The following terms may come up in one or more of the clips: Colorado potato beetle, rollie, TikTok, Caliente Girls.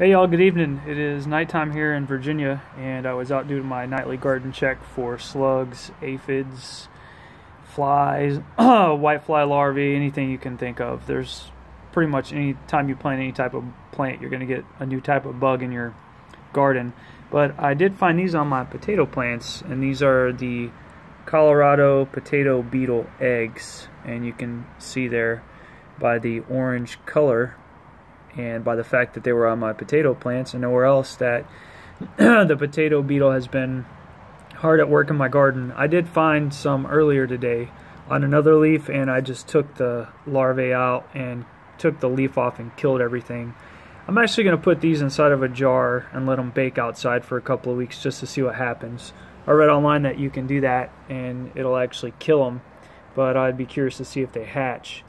Hey y'all, good evening. It is nighttime here in Virginia, and I was out doing my nightly garden check for slugs, aphids, flies, white fly larvae, anything you can think of. There's pretty much any time you plant any type of plant, you're going to get a new type of bug in your garden. But I did find these on my potato plants, and these are the Colorado potato beetle eggs, and you can see there by the orange color and by the fact that they were on my potato plants and nowhere else that the potato beetle has been hard at work in my garden. I did find some earlier today on another leaf, and I just took the larvae out and took the leaf off and killed everything. I'm actually going to put these inside of a jar and let them bake outside for a couple of weeks just to see what happens. I read online that you can do that and it'll actually kill them, but I'd be curious to see if they hatch.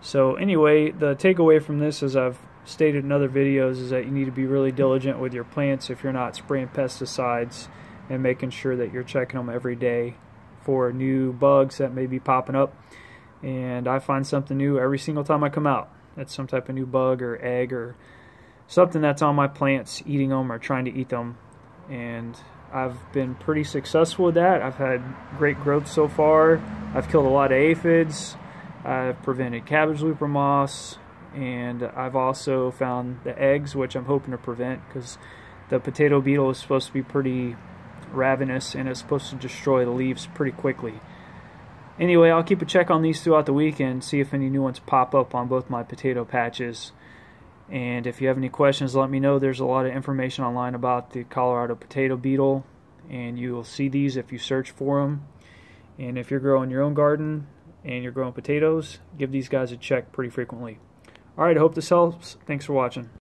So anyway, the takeaway from this, as I've stated in other videos, is that you need to be really diligent with your plants if you're not spraying pesticides and making sure that you're checking them every day for new bugs that may be popping up. And I find something new every single time I come out. That's some type of new bug or egg or something that's on my plants eating them or trying to eat them. And I've been pretty successful with that. I've had great growth so far. I've killed a lot of aphids. I've prevented cabbage looper moss, and I've also found the eggs, which I'm hoping to prevent because the potato beetle is supposed to be pretty ravenous and it's supposed to destroy the leaves pretty quickly. Anyway, I'll keep a check on these throughout the week and see if any new ones pop up on both my potato patches. And if you have any questions, let me know. There's a lot of information online about the Colorado potato beetle, and you will see these if you search for them. And if you're growing your own garden and you're growing potatoes, give these guys a check pretty frequently. All right, I hope this helps. Thanks for watching.